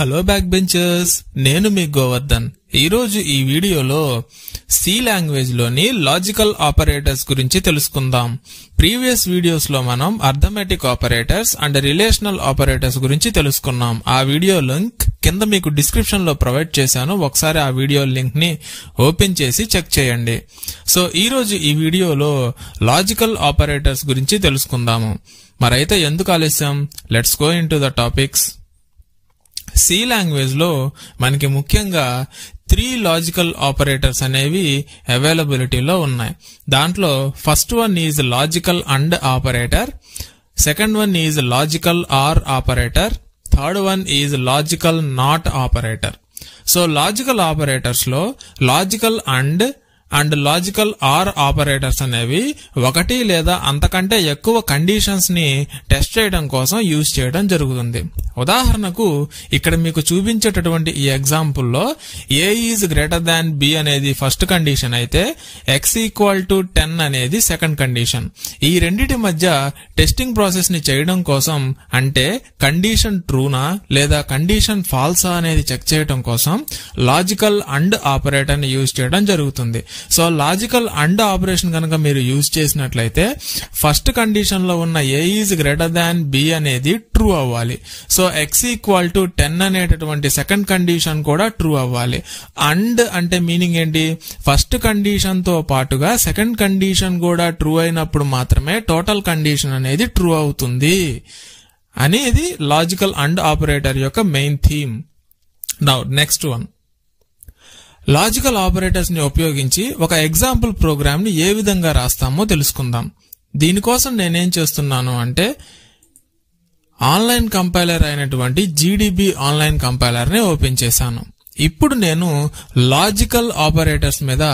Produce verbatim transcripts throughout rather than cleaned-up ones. Hello backbenchers, నేను మీ గోవర్ధన్. ఈ రోజు ఈ వీడియోలో C language లోని logical operators గురించి తెలుసుకుందాం. Previous videos లో మనం arithmetic operators and relational operators గురించి తెలుసుకున్నాం. ఆ వీడియో లింక్ కింద మీకు description లో ప్రొవైడ్ చేశాను. ఒకసారి ఆ వీడియో లింక్ ని ఓపెన్ చేసి చెక్ చేయండి. సో ఈ రోజు ఈ వీడియోలో logical operators గురించి తెలుసుకుందాము. మరైతే ఎందుకు ఆలస్యం? Let's go into the topics. C language లో మనకి ముఖ్యంగా త్రీ లాజికల్ ఆపరేటర్స్ అనేవి అవైలబిలిటీలో ఉన్నాయి. దాంట్లో first one is logical and operator, second one is logical or operator, third one is logical not operator. So logical operators లో logical and and logical or operators అనేవి ఒకటి లేదా అంతకంటే ఎక్కువ కండిషన్స్ ని టెస్ట్ చేయడం కోసం యూజ్ చేయడం జరుగుతుంది. ఉదాహరణకు ఇక్కడ మీకు చూపించేటటువంటి ఈ ఎగ్జాంపుల్లో A is greater than B అనేది ఫస్ట్ కండిషన్ అయితే ఎక్స్ ఈక్వల్ టు టెన్ అనేది సెకండ్ కండిషన్. ఈ రెండిటి మధ్య టెస్టింగ్ ప్రాసెస్ ని చేయడం కోసం, అంటే కండిషన్ ట్రూనా లేదా కండిషన్ ఫాల్సా అనేది చెక్ చేయడం కోసం లాజికల్ అండ్ ఆపరేటర్ ని యూజ్ చేయడం జరుగుతుంది. సో లాజికల్ అండ్ ఆపరేషన్ కనుక మీరు యూజ్ చేసినట్లయితే ఫస్ట్ కండిషన్ లో ఉన్న A is greater than B అనేది ట్రూ అవ్వాలి. So x equal to ten అనేటటువంటి సెకండ్ కండిషన్ కూడా ట్రూ అవ్వాలి. అండ్ అంటే మీనింగ్ ఏంటి? ఫస్ట్ కండిషన్ తో పాటుగా సెకండ్ కండిషన్ కూడా ట్రూ అయినప్పుడు మాత్రమే టోటల్ కండిషన్ అనేది ట్రూ అవుతుంది అనేది లాజికల్ అండ్ ఆపరేటర్ యొక్క main theme. Now next one, logical operators ని ఉపయోగించి ఒక ఎగ్జాంపుల్ ప్రోగ్రామ్ ని ఏ విధంగా రాస్తామో తెలుసుకుందాం. దీనికోసం నేనేం చేస్తున్నాను అంటే ఆన్లైన్ కంపైలర్ అయినటువంటి జీడీబీ ఆన్లైన్ కంపైలర్ ని ఓపెన్ చేశాను. ఇప్పుడు నేను లాజికల్ ఆపరేటర్స్ మీద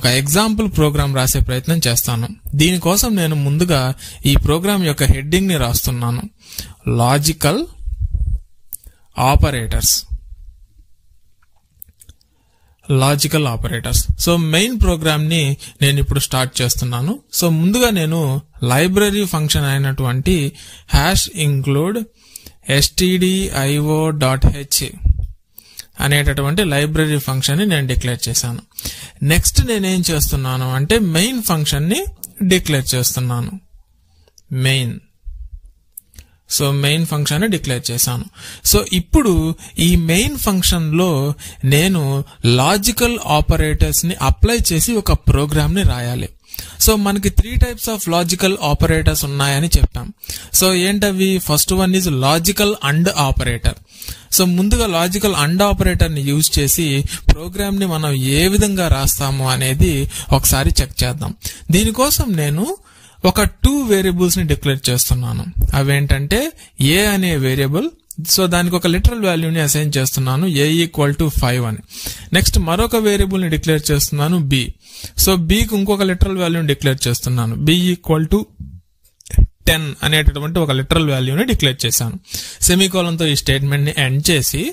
ఒక ఎగ్జాంపుల్ ప్రోగ్రామ్ రాసే ప్రయత్నం చేస్తాను. దీనికోసం నేను ముందుగా ఈ ప్రోగ్రామ్ యొక్క హెడ్డింగ్ ని రాస్తున్నాను, logical operators logical operators. So main program ని నేను ఇప్పుడు స్టార్ట్ చేస్తున్నాను. సో ముందుగా నేను లైబ్రరీ ఫంక్షన్ అయినటువంటి hash include stdio dot H అనేటటువంటి లైబ్రరీ ఫంక్షన్ ని నేను డిక్లేర్ చేశాను. నెక్స్ట్ నేనేం చేస్తున్నాను అంటే మెయిన్ ఫంక్షన్ ని డిక్లేర్ చేస్తున్నాను. Main so main function declare చేశాను. సో ఇప్పుడు ఈ మెయిన్ ఫంక్షన్ లో నేను లాజికల్ ఆపరేటర్స్ ని అప్లై చేసి ఒక ప్రోగ్రామ్ ని రాయాలి. సో మనకి three types of logical operators ఉన్నాయని చెప్పాం. సో ఏంటవి? First one is logical and operator. So ముందుగా లాజికల్ అండ్ ఆపరేటర్ ని యూజ్ చేసి ప్రోగ్రామ్ ని మనం ఏ విధంగా రాస్తాము అనేది ఒకసారి చెక్ చేద్దాం. దీనికోసం నేను ఒక టూ వేరియబుల్స్ ని డిక్లేర్ చేస్తున్నాను. అవేంటంటే ఏ అనే వేరియబుల్, సో దానికి ఒక లిటరల్ వాల్యూని అసైన్ చేస్తున్నాను, ఏ ఈక్వల్ టు ఫైవ్ అని. నెక్స్ట్ మరొక వేరియబుల్ ని డిక్లేర్ చేస్తున్నాను బి. సో బికి ఇంకొక లిటరల్ వాల్యూని డిక్లేర్ చేస్తున్నాను, బి ఈక్వల్ టు టెన్ అనేటటువంటి ఒక లిటరల్ వాల్యూని డిక్లేర్ చేశాను. సెమీకోలంతో ఈ స్టేట్మెంట్ ని ఎండ్ చేసి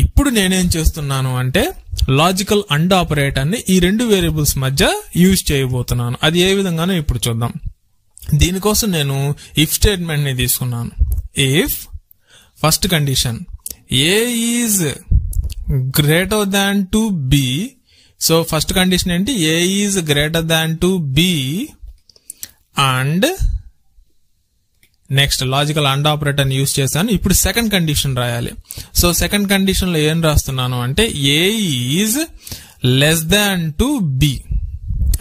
ఇప్పుడు నేనేం చేస్తున్నాను అంటే లాజికల్ అండ్ ఆపరేటర్ ని ఈ రెండు వేరియబుల్స్ మధ్య యూజ్ చేయబోతున్నాను. అది ఏ విధంగానో ఇప్పుడు చూద్దాం. దీనికోసం నేను ఇఫ్ స్టేట్మెంట్ ని తీసుకున్నాను. If first condition A is greater than to B, so first condition ఏంటి A is greater than to B and next logical and operator ని యూజ్ చేశాను. ఇప్పుడు సెకండ్ కండిషన్ రాయాలి. సో సెకండ్ కండిషన్ లో ఏం రాస్తున్నాను అంటే A is less than to B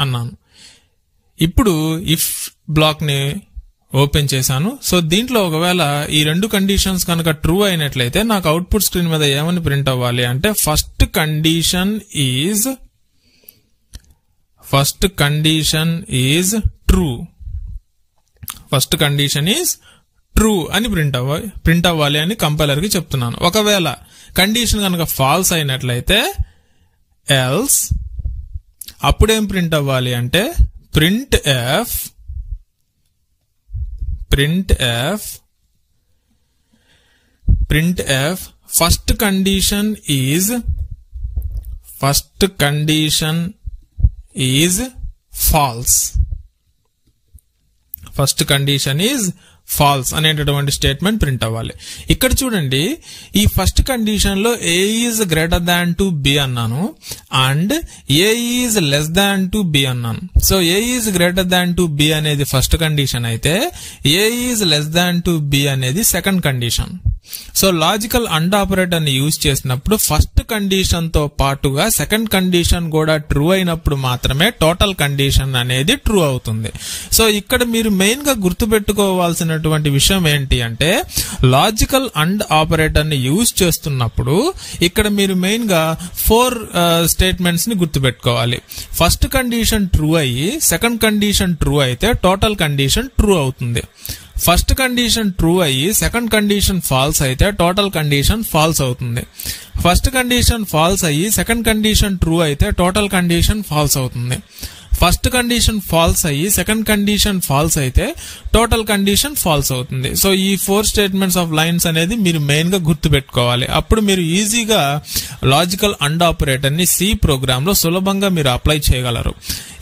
అన్నాను. ఇప్పుడు ఇఫ్ బ్లాక్ ని ఓపెన్ చేశాను. సో దీంట్లో ఒకవేళ ఈ రెండు కండిషన్స్ కనుక ట్రూ అయినట్లయితే నాకు అవుట్పుట్ స్క్రీన్ మీద ఏమని ప్రింట్ అవ్వాలి అంటే first condition is first condition is true first condition is true అని ప్రింట్ అవ్వాలి ప్రింట్ అవ్వాలి అని కంపైలర్ కి చెప్తున్నాను. ఒకవేళ కండిషన్ కనుక ఫాల్స్ అయినట్లయితే ఎల్స్, అప్పుడేం ప్రింట్ అవ్వాలి అంటే print f print f print F first condition is first condition is false first condition is false అనేటటువంటి statement print అవ్వాలి. ఇక్కడ చూడండి ఈ first condition లో a is greater than to b అన్నాను and a is less than to b అన్నాను. So a is greater than to b అనేది first condition అయితే a is less than to b అనేది second condition. So logical and operator ని use చేసినప్పుడు first condition తో పాటుగా second condition కూడా true అయినప్పుడు మాత్రమే టోటల్ కండిషన్ అనేది ట్రూ అవుతుంది. సో ఇక్కడ మీరు మెయిన్ గా గుర్తుపెట్టుకోవాల్సినటువంటి విషయం ఏంటి అంటే లాజికల్ అండ్ ఆపరేటర్ ని యూజ్ చేస్తున్నప్పుడు ఇక్కడ మీరు మెయిన్ గా ఫోర్ స్టేట్మెంట్స్ ని గుర్తుపెట్టుకోవాలి. ఫస్ట్ కండిషన్ ట్రూ అయ్యి సెకండ్ కండిషన్ ట్రూ అయితే టోటల్ కండిషన్ ట్రూ అవుతుంది. ఫస్ట్ కండిషన్ ట్రూ అయ్యి సెకండ్ కండిషన్ ఫాల్స్ అయితే టోటల్ కండిషన్ ఫాల్స్ అవుతుంది. ఫస్ట్ కండిషన్ ఫాల్స్ అయ్యి సెకండ్ కండిషన్ ట్రూ అయితే టోటల్ కండిషన్ ఫాల్స్ అవుతుంది. ఫస్ట్ కండిషన్ ఫాల్స్ అయ్యి సెకండ్ కండిషన్ ఫాల్స్ అయితే టోటల్ కండిషన్ ఫాల్స్ అవుతుంది. సో ఈ ఫోర్ స్టేట్మెంట్స్ ఆఫ్ లైన్స్ అనేది మీరు మెయిన్ గా గుర్తుపెట్టుకోవాలి. అప్పుడు మీరు ఈజీగా లాజికల్ అండ్ ఆపరేటర్ ని సి ప్రోగ్రామ్ లో సులభంగా మీరు అప్లై చేయగలరు.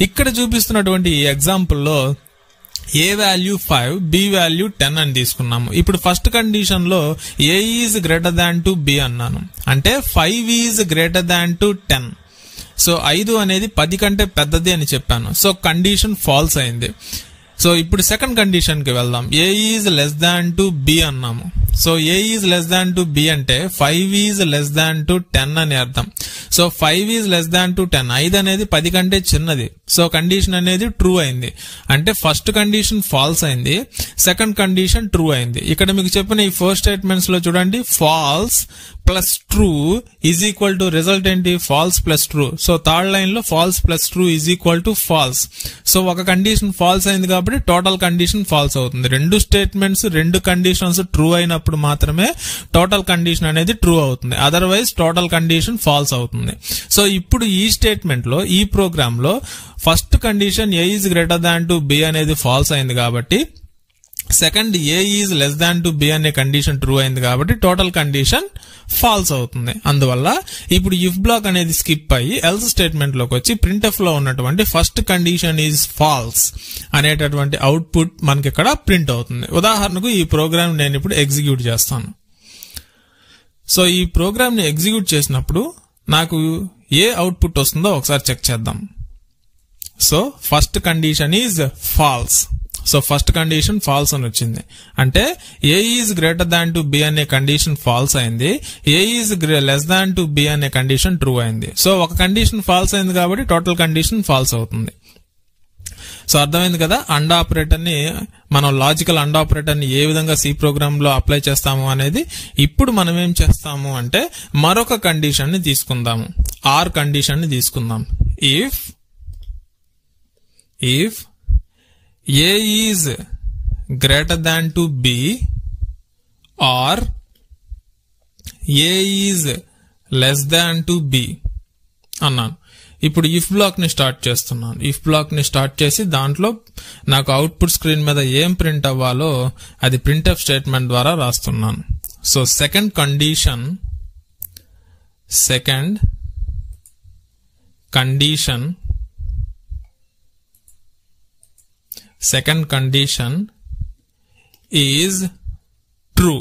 ఇక్కడ చూపిస్తున్నటువంటి ఈ ఎగ్జాంపుల్ లో A value five, B value ten అని తీసుకున్నాము. ఇప్పుడు ఫస్ట్ కండిషన్ లో A is greater than to B అన్నాను అంటే five is greater than to ten. సో ఐదు అనేది పది కంటే పెద్దది అని చెప్పాను. సో కండిషన్ ఫాల్స్ అయింది. సో ఇప్పుడు సెకండ్ కండిషన్ కి వెళ్దాం. A is less than to B అన్నాము. So A is less than to B అంటే five is less than to ten అని అర్థం. So five is less than to ten, ఐదు అనేది పది కంటే చిన్నది. సో కండిషన్ అనేది ట్రూ అయింది. అంటే ఫస్ట్ కండిషన్ ఫాల్స్ అయింది, సెకండ్ కండిషన్ ట్రూ అయింది. ఇక్కడ మీకు చెప్పిన ఈ ఫోర్ స్టేట్మెంట్స్ లో చూడండి false plus true is equal to result ఏంటి, false plus true. So third line లో false plus true is equal to false. So ఒక కండిషన్ ఫాల్స్ అయింది కాబట్టి టోటల్ కండిషన్ ఫాల్స్ అవుతుంది. రెండు స్టేట్మెంట్స్ రెండు కండిషన్స్ ట్రూ అయినప్పుడు మాత్రమే టోటల్ కండిషన్ అనేది ట్రూ అవుతుంది, అదర్వైజ్ టోటల్ కండిషన్ ఫాల్స్ అవుతుంది. సో ఇప్పుడు ఈ స్టేట్మెంట్ లో ఈ ప్రోగ్రామ్ లో first condition A is greater than to B అనేది ఫాల్స్ అయింది కాబట్టి second A is less than to B అనే కండిషన్ ట్రూ అయింది కాబట్టి టోటల్ కండిషన్ ఫాల్స్ అవుతుంది. అందువల్ల ఇప్పుడు ఇఫ్ బ్లాక్ అనేది స్కిప్ అయ్యి ఎల్స్ స్టేట్మెంట్ లోకి వచ్చి ప్రింట్ఎఫ్ లో ఉన్నటువంటి ఫస్ట్ కండిషన్ ఈజ్ ఫాల్స్ అనేటటువంటి అవుట్పుట్ మనకి ఇక్కడ ప్రింట్ అవుతుంది. ఉదాహరణకు ఈ ప్రోగ్రామ్ నేను ఇప్పుడు ఎగ్జిక్యూట్ చేస్తాను. సో ఈ ప్రోగ్రామ్ ని ఎగ్జిక్యూట్ చేసినప్పుడు నాకు ఏ అవుట్పుట్ వస్తుందో ఒకసారి చెక్ చేద్దాం. So first condition is false. So first condition false అని వచ్చింది అంటే A is greater than to B అనే కండిషన్ ఫాల్స్ అయింది, A is less than to B అనే కండిషన్ ట్రూ అయింది. సో ఒక కండిషన్ ఫాల్స్ అయింది కాబట్టి టోటల్ కండిషన్ ఫాల్స్ అవుతుంది. సో అర్థమైంది కదా అండ్ ఆపరేటర్ ని మనం లాజికల్ అండ్ ఆపరేటర్ ని ఏ విధంగా సి ప్రోగ్రామ్ లో అప్లై చేస్తాము అనేది. ఇప్పుడు మనం ఏం చేస్తాము అంటే మరొక కండిషన్ ని తీసుకుందాము, ఆర్ కండిషన్ ని తీసుకుందాం. If if A is greater than to B or A is less than to B అన్నాను. ఇప్పుడు ఇఫ్ బ్లాక్ ని స్టార్ట్ చేస్తున్నాను. ఇఫ్ బ్లాక్ ని స్టార్ట్ చేసి దాంట్లో నాకు అవుట్పుట్ స్క్రీన్ మీద ఏం ప్రింట్ అవ్వాలో అది ప్రింట్ఎఫ్ స్టేట్మెంట్ ద్వారా రాస్తున్నాను. So second condition second condition second condition is true.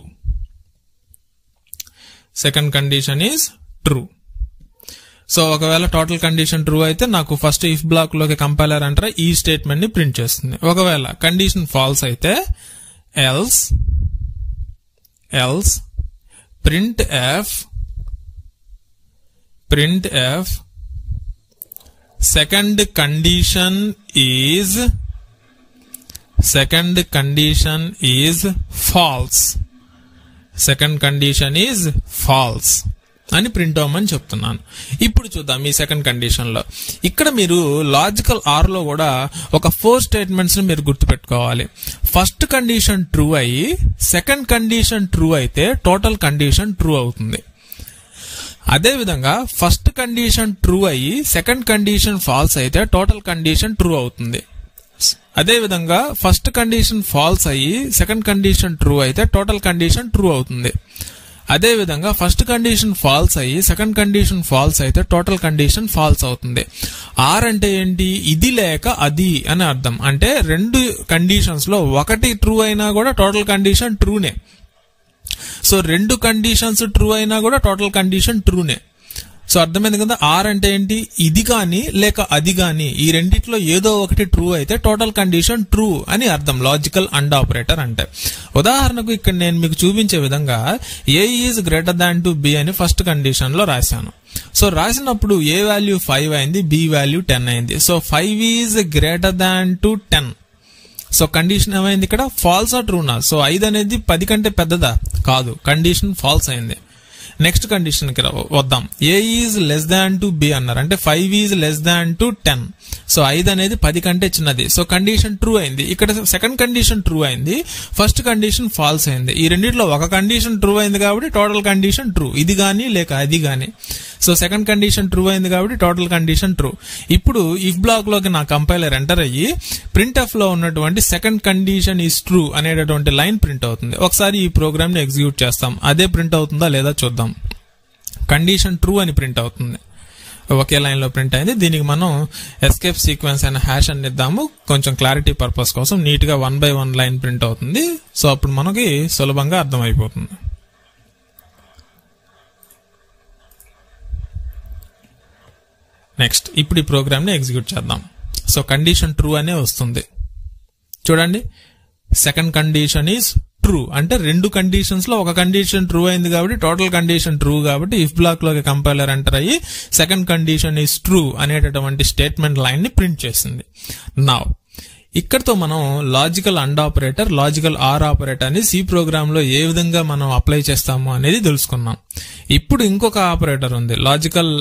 Second condition is true. So ఒకవేళ టోటల్ కండిషన్ ట్రూ అయితే నాకు ఫస్ట్ ఇఫ్ బ్లాక్ లోకి కంపైలర్ అంటారా ఈ స్టేట్మెంట్ ని ప్రింట్ చేస్తుంది. ఒకవేళ కండిషన్ ఫాల్స్ అయితే else else print f print f second condition is second condition is false second condition is false అని ప్రింట్ అవ్వమని చెప్తున్నాను. ఇప్పుడు చూద్దాం ఈ సెకండ్ కండిషన్ లో. ఇక్కడ మీరు లాజికల్ ఆర్ లో కూడా ఒక ఫోర్ స్టేట్మెంట్స్ ని మీరు గుర్తుపెట్టుకోవాలి. ఫస్ట్ కండిషన్ ట్రూ అయ్యి సెకండ్ కండిషన్ ట్రూ అయితే టోటల్ కండిషన్ ట్రూ అవుతుంది. అదేవిధంగా ఫస్ట్ కండిషన్ ట్రూ అయ్యి సెకండ్ కండిషన్ ఫాల్స్ అయితే టోటల్ కండిషన్ ట్రూ అవుతుంది. అదేవిధంగా ఫస్ట్ కండిషన్ ఫాల్స్ అయ్యి సెకండ్ కండిషన్ ట్రూ అయితే టోటల్ కండిషన్ ట్రూ అవుతుంది. అదే విధంగా ఫస్ట్ కండిషన్ ఫాల్స్ అయ్యి సెకండ్ కండిషన్ ఫాల్స్ అయితే టోటల్ కండిషన్ ఫాల్స్ అవుతుంది. ఆర్ అంటే ఏంటి? ఇది లేక అది అని అర్థం. అంటే రెండు కండిషన్స్ లో ఒకటి ట్రూ అయినా కూడా టోటల్ కండిషన్ ట్రూనే. సో రెండు కండిషన్స్ ట్రూ అయినా కూడా టోటల్ కండిషన్ ట్రూనే. సో అర్థమైంది కదా. ఆర్ అంటే ఏంటి? ఇది కానీ లేక అది కానీ ఈ రెండిట్లో ఏదో ఒకటి ట్రూ అయితే టోటల్ కండిషన్ ట్రూ అని అర్థం లాజికల్ అండ్ ఆపరేటర్ అంటే. ఉదాహరణకు ఇక్కడ నేను మీకు చూపించే విధంగా A is greater than to B అని ఫస్ట్ కండిషన్ లో రాశాను. సో రాసినప్పుడు ఏ వాల్యూ ఫైవ్ అయింది, బి వాల్యూ టెన్ అయింది. So five is greater than to ten. So condition ఏమైంది ఇక్కడ? ఫాల్స్ ఆ ట్రూనా? సో ఐదు అనేది పది కంటే పెద్దదా? కాదు, కండిషన్ ఫాల్స్ అయింది. నెక్స్ట్ కండిషన్ కి వద్దాం. A is less than to B అన్నారు, అంటే five is less than to ten. So ఐదు అనేది పది కంటే చిన్నది. సో కండిషన్ ట్రూ అయింది. ఇక్కడ సెకండ్ కండిషన్ ట్రూ అయింది, ఫస్ట్ కండిషన్ ఫాల్స్ అయింది. ఈ రెండింటిలో ఒక కండిషన్ ట్రూ అయింది కాబట్టి టోటల్ కండిషన్ ట్రూ, ఇది కానీ లేక అది కానీ. సో సెకండ్ కండిషన్ ట్రూ అయింది కాబట్టి టోటల్ కండిషన్ ట్రూ. ఇప్పుడు ఇఫ్ బ్లాక్ లోకి నా కంపైలర్ ఎంటర్ అయ్యి ప్రింట్ ఎఫ్ లో ఉన్నటువంటి సెకండ్ కండిషన్ ఈజ్ ట్రూ అనేటటువంటి లైన్ ప్రింట్ అవుతుంది. ఒకసారి ఈ ప్రోగ్రామ్ ని ఎగ్జిక్యూట్ చేస్తాం, అదే ప్రింట్ అవుతుందా లేదా చూద్దాం. కండిషన్ ట్రూ అని ప్రింట్ అవుతుంది, ఒకే లైన్ లో ప్రింట్ అయింది. దీనికి మనం ఎస్కేప్ సీక్వెన్స్ అయిన హ్యాష్ అని ఇద్దాము, కొంచెం క్లారిటీ పర్పస్ కోసం. నీట్ గా one by one line print అవుతుంది. సో అప్పుడు మనకి సులభంగా అర్థం అయిపోతుంది. నెక్స్ట్ ఇప్పుడు ఈ ప్రోగ్రామ్ ని ఎగ్జిక్యూట్ చేద్దాం. సో కండిషన్ ట్రూ అనే వస్తుంది చూడండి. సెకండ్ కండిషన్ ఈజ్ ట్రూ, అంటే రెండు కండిషన్స్ లో ఒక కండిషన్ ట్రూ అయింది కాబట్టి టోటల్ కండిషన్ ట్రూ. కాబట్టి ఇఫ్ బ్లాక్ లోకి కంపైలర్ ఎంటర్ అయ్యి సెకండ్ కండిషన్ ఈజ్ ట్రూ అనేటటువంటి స్టేట్మెంట్ లైన్ ని ప్రింట్ చేసింది. నౌ ఇక్కడతో మనం logical and operator, logical or operator అని సి ప్రోగ్రామ్ లో ఏ విధంగా మనం అప్లై చేస్తాము అనేది తెలుసుకున్నాం. ఇప్పుడు ఇంకొక ఆపరేటర్ ఉంది. లాజికల్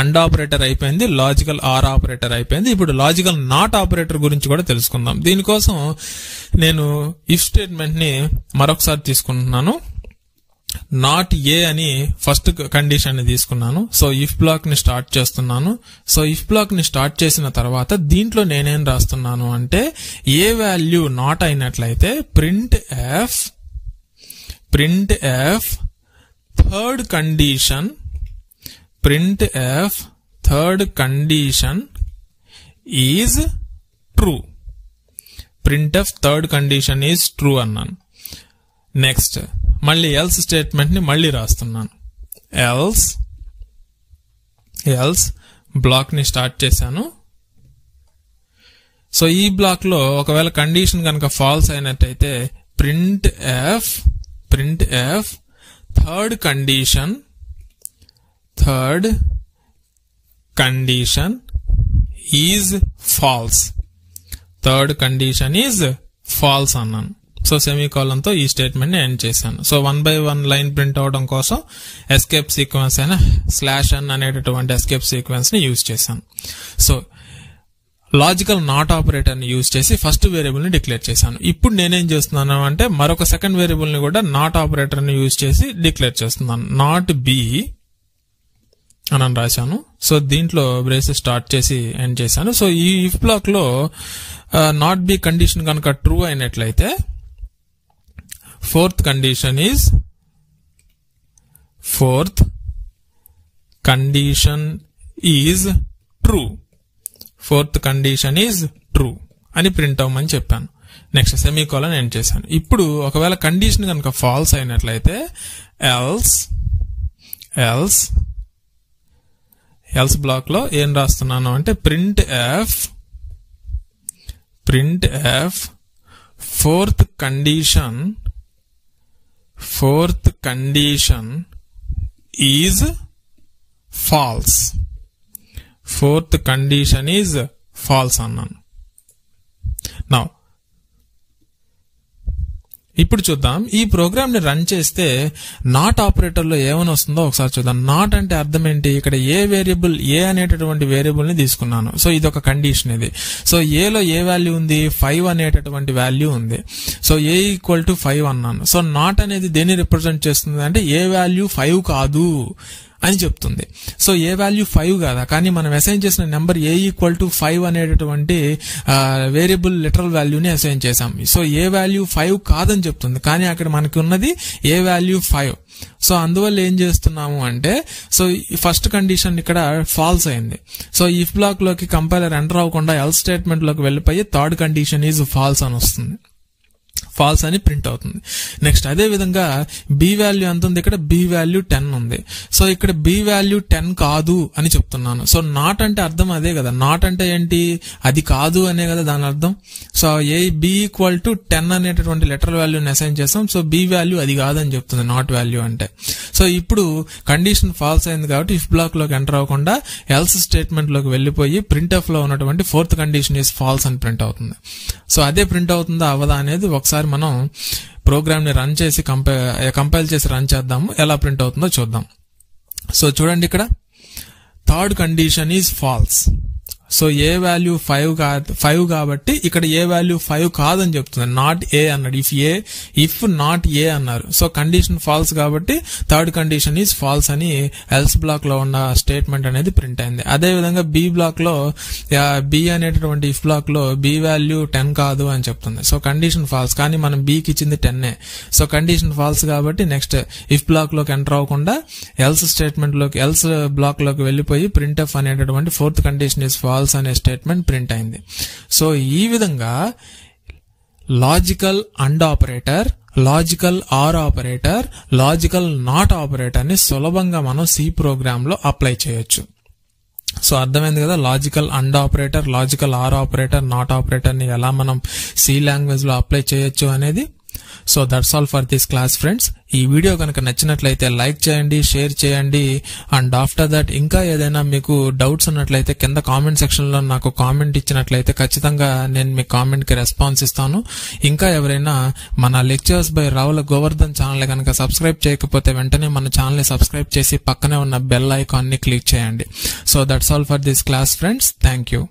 అండ్ ఆపరేటర్ అయిపోయింది, లాజికల్ ఆర్ ఆపరేటర్ అయిపోయింది. ఇప్పుడు లాజికల్ నాట్ ఆపరేటర్ గురించి కూడా తెలుసుకుందాం. దీనికోసం నేను ఇఫ్ స్టేట్మెంట్ ని మరొకసారి తీసుకుంటున్నాను. నాట్ ఏ అని ఫస్ట్ కండిషన్ ని తీసుకున్నాను. సో ఇఫ్ బ్లాక్ ని స్టార్ట్ చేస్తున్నాను. సో ఇఫ్ బ్లాక్ ని స్టార్ట్ చేసిన తర్వాత దీంట్లో నేనేం రాస్తున్నాను అంటే ఏ వాల్యూ నాట్ అయినట్లయితే print f print F third condition print F third condition is true. Print F third condition is true అన్నాను. నెక్స్ట్ మళ్ళీ ఎల్స్ స్టేట్మెంట్ ని మళ్ళీ రాస్తున్నాను. ఎల్స్ ఎల్స్ బ్లాక్ ని స్టార్ట్ చేశాను. సో ఈ బ్లాక్ లో ఒకవేళ కండిషన్ కనుక ఫాల్స్ అయినట్టయితే print f print F third condition third condition is false. Third condition is false అన్నాను. సో సెమీకోలన్ తో ఈ స్టేట్మెంట్ ని ఎండ్ చేశాను. So one by one line print అవడం కోసం ఎస్కేప్ సీక్వెన్స్ అయిన స్లాష్ అన్ అనేటటువంటి ఎస్కేప్ సీక్వెన్స్ ని యూజ్ చేశాను. సో లాజికల్ నాట్ ఆపరేటర్ ని యూజ్ చేసి ఫస్ట్ వేరియబుల్ ని డిక్లేర్ చేశాను. ఇప్పుడు నేనేం చేస్తున్నాను అంటే మరొక సెకండ్ వేరియబుల్ ని కూడా నాట్ ఆపరేటర్ ని యూజ్ చేసి డిక్లేర్ చేస్తున్నాను. నాట్ బి అని రాశాను. సో దీంట్లో బ్రేసెస్ స్టార్ట్ చేసి ఎండ్ చేశాను. సో ఈ ఇఫ్ బ్లాక్ లో నాట్ బి కండిషన్ కనుక ట్రూ అయినట్లయితే Fourth condition is fourth condition is true. Fourth condition is true. అని ప్రింట్ అవ్వమని చెప్పాను. నెక్స్ట్ సెమీకోలన్ ఎండ్ చేశాను. ఇప్పుడు ఒకవేళ కండిషన్ కనుక ఫాల్స్ అయినట్లయితే else else else బ్లాక్ లో ఏం రాస్తున్నాను అంటే print f print f fourth condition Fourth condition is false. Fourth condition is false అన్నాను. Now, ఇప్పుడు చూద్దాం ఈ ప్రోగ్రామ్ ని రన్ చేస్తే నాట్ ఆపరేటర్ లో ఏమని వస్తుందో ఒకసారి చూద్దాం. నాట్ అంటే అర్థం ఏంటి? ఇక్కడ ఏ వేరియబుల్ ఏ అనేటటువంటి వేరియబుల్ ని తీసుకున్నాను. సో ఇది ఒక కండిషన్ ఇది. సో ఏలో ఏ వాల్యూ ఉంది? ఫైవ్ అనేటటువంటి వాల్యూ ఉంది. So A equal to five అన్నాను. సో నాట్ అనేది దేన్ని రిప్రజెంట్ చేస్తుంది అంటే ఏ వాల్యూ ఫైవ్ కాదు అని చెప్తుంది. సో ఏ వాల్యూ ఫైవ్ కాదా, కానీ మనం అసైన్ చేసిన number A equal to five అనేటటువంటి వేరియబుల్ లిటరల్ వాల్యూని అసైన్ చేశాం. సో ఏ వాల్యూ ఫైవ్ కాదని చెప్తుంది, కానీ అక్కడ మనకి ఉన్నది ఏ వాల్యూ ఫైవ్. సో అందువల్ల ఏం చేస్తున్నాము అంటే, సో ఫస్ట్ కండిషన్ ఇక్కడ ఫాల్స్ అయింది. సో ఇఫ్ బ్లాక్ లోకి కంపైలర్ ఎంటర్ అవ్వకుండా ఎల్ స్టేట్మెంట్ లోకి వెళ్ళిపోయి థర్డ్ కండిషన్ ఈజ్ ఫాల్స్ అని వస్తుంది, ఫాల్స్ అని ప్రింట్ అవుతుంది. నెక్స్ట్ అదే విధంగా బి వాల్యూ ఎంత ఉంది, ఇక్కడ బి వాల్యూ టెన్ ఉంది. సో ఇక్కడ బి వాల్యూ టెన్ కాదు అని చెప్తున్నాను. సో నాట్ అంటే అర్థం అదే కదా, నాట్ అంటే ఏంటి, అది కాదు అనే కదా దాని అర్థం. So A B equal to ten అనేటటువంటి లెటర్ వాల్యూని అసైన్ చేస్తాం. సో బి వాల్యూ అది కాదని చెప్తుంది, నాట్ వాల్యూ అంటే. సో ఇప్పుడు కండిషన్ ఫాల్స్ అయింది కాబట్టి ఇఫ్ బ్లాక్ లోకి ఎంటర్ అవ్వకుండా ఎల్స్ స్టేట్మెంట్ లోకి వెళ్లిపోయి ప్రింట్ ఎఫ్ లో ఉన్నటువంటి ఫోర్త్ కండిషన్ ఈజ్ ఫాల్స్ అని ప్రింట్ అవుతుంది. సో అదే ప్రింట్ అవుతుందా అవదా అనేది ఒకసారి మనం ప్రోగ్రామ్ ని రన్ చేసి కంపై కంపైల్ చేసి రన్ చేద్దాము, ఎలా ప్రింట్ అవుతుందో చూద్దాం. సో చూడండి ఇక్కడ third condition is false. So A value five కాదు, ఫైవ్ కాబట్టి ఇక్కడ ఏ వాల్యూ ఫైవ్ కాదని చెప్తుంది, నాట్ ఏ అన్నాడు. If A if not A అన్నారు. సో కండిషన్ ఫాల్స్ కాబట్టి థర్డ్ కండిషన్ ఈజ్ ఫాల్స్ అని ఎల్స్ బ్లాక్ లో ఉన్న స్టేట్మెంట్ అనేది ప్రింట్ అయింది. అదే విధంగా బి బ్లాక్ లో బి అనేటటువంటి ఇఫ్ బ్లాక్ లో బి వాల్యూ టెన్ కాదు అని చెప్తుంది. సో కండిషన్ ఫాల్స్, కానీ మనం బికి ఇచ్చింది టెన్నే. సో కండిషన్ ఫాల్స్ కాబట్టి నెక్స్ట్ ఇఫ్ బ్లాక్ లోకి ఎంటర్ అవ్వకుండా ఎల్స్ స్టేట్మెంట్ లోకి ఎల్స్ బ్లాక్ లోకి వెళ్లిపోయి ప్రింట్ ఎఫ్ అనేటటువంటి ఫోర్త్ కండిషన్ ఈజ్ ఫాల్స్ అనే స్టేట్మెంట్ ప్రింట్ అయింది. సో ఈ విధంగా logical and operator, logical or operator, logical not operator ని సులభంగా మనం సి ప్రోగ్రామ్ లో అప్లై చేయొచ్చు. సో అర్థమైంది కదా, logical and operator, logical or operator, not operator ని ఎలా మనం సి లాంగ్వేజ్ లో అప్లై చేయొచ్చు అనేది. So that's all for this class friends. ఈ వీడియో కనుక నచ్చినట్లయితే లైక్ చేయండి, షేర్ చేయండి. అండ్ ఆఫ్టర్ దట్ ఇంకా ఏదైనా మీకు డౌట్స్ ఉన్నట్లయితే కింద కామెంట్ సెక్షన్ లో నాకు కామెంట్ ఇచ్చినట్లయితే ఖచ్చితంగా నేను మీ కామెంట్ కి రెస్పాన్స్ ఇస్తాను. ఇంకా ఎవరైనా మన lectures by Ravula Govardhan channel కనుక సబ్స్క్రైబ్ చేయకపోతే వెంటనే మన ఛానల్ ని సబ్స్క్రైబ్ చేసి పక్కనే ఉన్న బెల్ ఐకాన్ ని క్లిక్ చేయండి. So that's all for this class friends. Thank you.